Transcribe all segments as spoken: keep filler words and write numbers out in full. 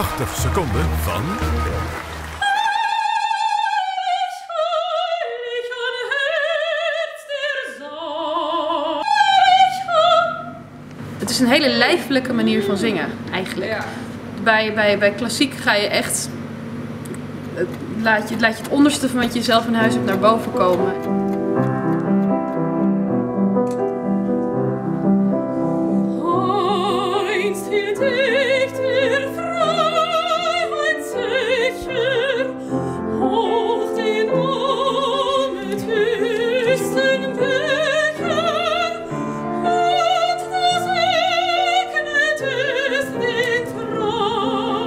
tachtig seconden van... Het is een hele lijfelijke manier van zingen, eigenlijk. Ja. Bij, bij, bij klassiek ga je echt... Laat je, laat je het onderste van wat je zelf in huis hebt naar boven komen.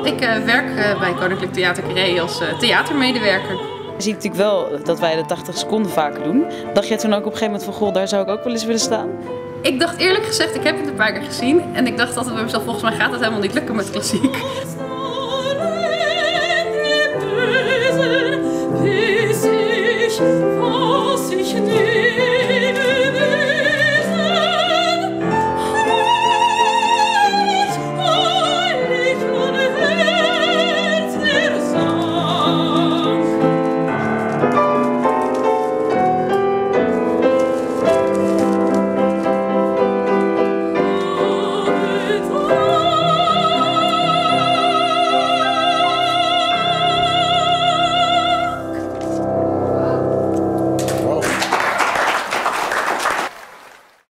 Ik werk bij Koninklijk Theater Carré als theatermedewerker. Zie ik natuurlijk wel dat wij de tachtig seconden vaker doen. Dacht jij toen ook op een gegeven moment van, goh, daar zou ik ook wel eens willen staan? Ik dacht eerlijk gezegd, ik heb het een paar keer gezien. En ik dacht altijd bij mezelf, volgens mij gaat het helemaal niet lukken met klassiek.